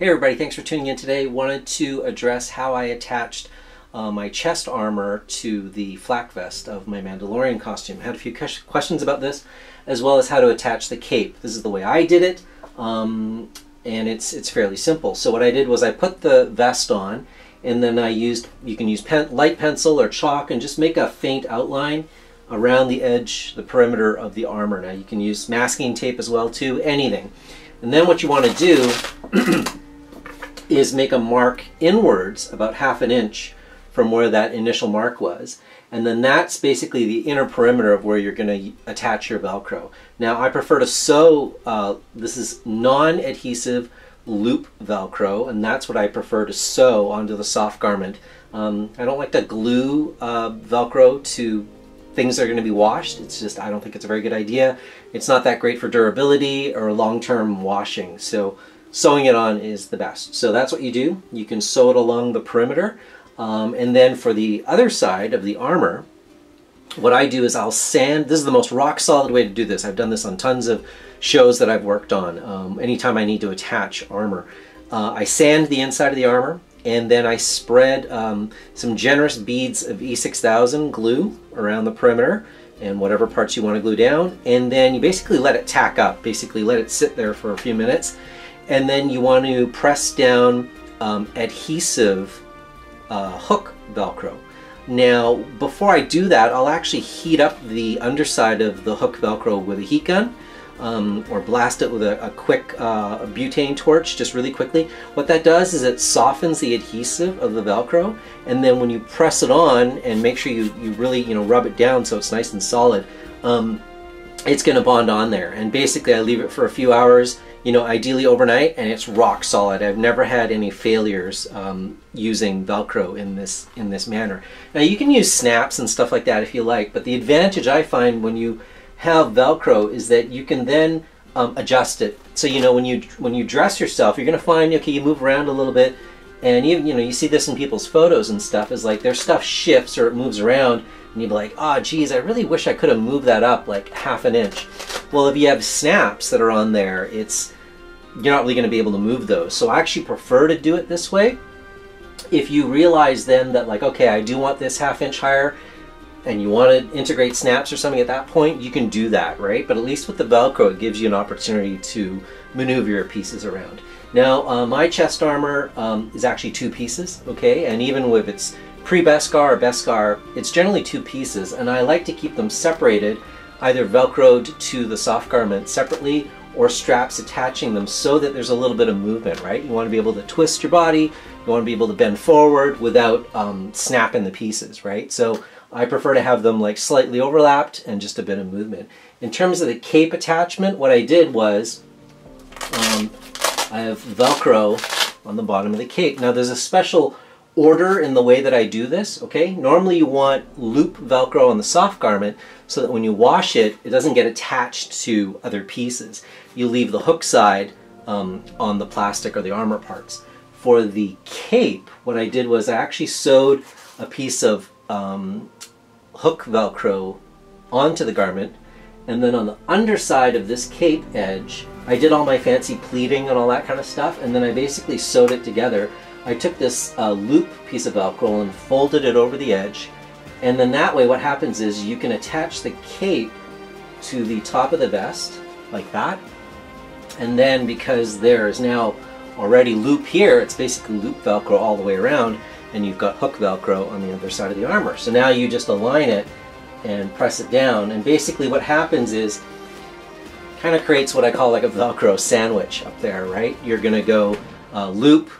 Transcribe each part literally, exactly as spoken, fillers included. Hey everybody, thanks for tuning in today. Wanted to address how I attached uh, my chest armor to the flak vest of my Mandalorian costume. Had a few questions about this, as well as how to attach the cape. This is the way I did it, um, and it's it's fairly simple. So what I did was I put the vest on, and then I used, you can use pen, light pencil or chalk, and just make a faint outline around the edge, the perimeter of the armor. Now you can use masking tape as well too, anything. And then what you want to do is make a mark inwards about half an inch from where that initial mark was. And then that's basically the inner perimeter of where you're going to attach your Velcro. Now I prefer to sew, uh, this is non-adhesive loop Velcro, and that's what I prefer to sew onto the soft garment. Um, I don't like to glue uh, Velcro to things that are going to be washed. It's just, I don't think it's a very good idea. It's not that great for durability or long-term washing. So sewing it on is the best. So that's what you do. You can sew it along the perimeter. Um, and then for the other side of the armor, what I do is I'll sand. This is the most rock solid way to do this. I've done this on tons of shows that I've worked on. Um, anytime I need to attach armor, uh, I sand the inside of the armor, and then I spread um, some generous beads of E six thousand glue around the perimeter and whatever parts you want to glue down. And then you basically let it tack up, basically let it sit there for a few minutes. And then you want to press down um, adhesive uh, hook Velcro. Now, before I do that, I'll actually heat up the underside of the hook Velcro with a heat gun. Um, or blast it with a, a quick uh, butane torch, just really quickly. What that does is it softens the adhesive of the Velcro, and then when you press it on and make sure you, you really, you know, rub it down so it's nice and solid, um, it's going to bond on there. And basically I leave it for a few hours, you know, ideally overnight, and it's rock solid. I've never had any failures um, using Velcro in this, in this manner. Now you can use snaps and stuff like that if you like, but the advantage I find when you have Velcro is that you can then um, adjust it. So you know when you when you dress yourself, you're gonna find, okay, you move around a little bit, and you you know you see this in people's photos and stuff, is like their stuff shifts or it moves around, and you'd be like, ah, oh, geez, I really wish I could have moved that up like half an inch. Well, if you have snaps that are on there, it's you're not really gonna be able to move those. So I actually prefer to do it this way. If you realize then that like, okay, I do want this half inch higher, and you want to integrate snaps or something at that point, you can do that, right? But at least with the Velcro, it gives you an opportunity to maneuver your pieces around. Now, uh, my chest armor um, is actually two pieces, okay? And even with its pre-Beskar or Beskar, it's generally two pieces, and I like to keep them separated, either Velcroed to the soft garment separately or straps attaching them so that there's a little bit of movement, right? You want to be able to twist your body, you want to be able to bend forward without um, snapping the pieces, right? So I prefer to have them like slightly overlapped and just a bit of movement. In terms of the cape attachment, what I did was um, I have Velcro on the bottom of the cape. Now there's a special order in the way that I do this, okay? Normally you want loop Velcro on the soft garment so that when you wash it, it doesn't get attached to other pieces. You leave the hook side um, on the plastic or the armor parts. For the cape, what I did was I actually sewed a piece of um, hook Velcro onto the garment, and then on the underside of this cape edge, I did all my fancy pleating and all that kind of stuff, and then I basically sewed it together. I took this uh, loop piece of Velcro and folded it over the edge, and then that way what happens is you can attach the cape to the top of the vest, like that, and then because there is now already loop here, it's basically loop Velcro all the way around, and you've got hook Velcro on the other side of the armor. So now you just align it and press it down, and basically what happens is kind of creates what I call like a Velcro sandwich up there, right? You're gonna go uh, loop,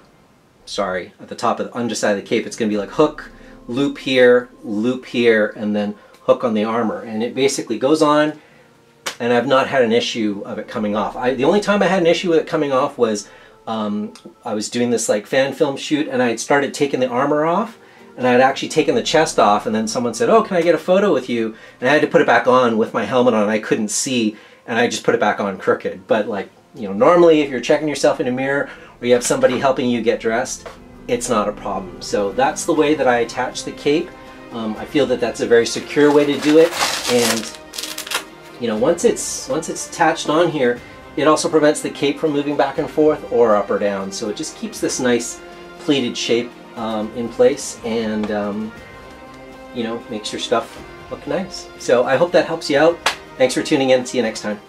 sorry, at the top of the underside of the cape, it's gonna be like hook, loop here, loop here, and then hook on the armor. And it basically goes on, and I've not had an issue of it coming off. I, the only time I had an issue with it coming off was Um, I was doing this like fan film shoot, and I had started taking the armor off, and I had actually taken the chest off, and then someone said, oh, can I get a photo with you? And I had to put it back on with my helmet on. I couldn't see, and I just put it back on crooked. But like, you know, normally if you're checking yourself in a mirror or you have somebody helping you get dressed, it's not a problem. So that's the way that I attach the cape. Um, I feel that that's a very secure way to do it. And you know, once it's, once it's attached on here, It also prevents the cape from moving back and forth or up or down, so it just keeps this nice pleated shape um, in place, and um, you know, makes your stuff look nice. So I hope that helps you out. Thanks for tuning in. See you next time.